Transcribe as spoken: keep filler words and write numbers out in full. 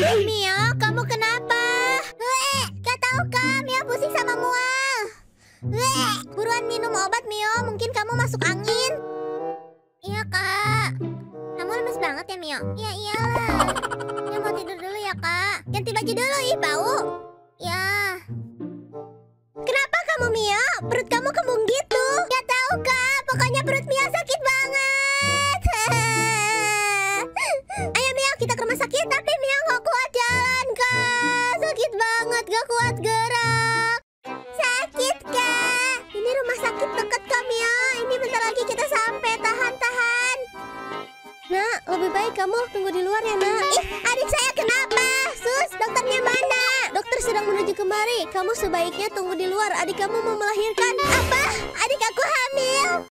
Mio, kamu kenapa? Weh, gak tahu kah, Mio pusing sama mual. Weh, buruan minum obat Mio, mungkin kamu masuk angin. Iya kak, kamu lemes banget ya Mio? Iya iyalah. Mio mau tidur dulu ya kak. Ganti baju dulu, ih bau. Ya. Kenapa kamu Mio? Perut kamu kembung gitu? Gak tahu kak, pokoknya perut Mio sakit banget. Ayo Mio, kita ke rumah sakit, tapi Mio gak kuat jalan kak. Sakit banget, gak kuat gerak. Sakit kak. Ini rumah sakit dekat kak Mio. Ini bentar lagi kita sampai, tahan-tahan. Nak, lebih baik kamu tunggu di luar ya nak. Ih, adik saya kenapa? Sus, dokternya mana? Dokter sedang menuju kemari. Kamu sebaiknya tunggu di luar, adik kamu mau melahirkan. Apa? Adik aku hamil.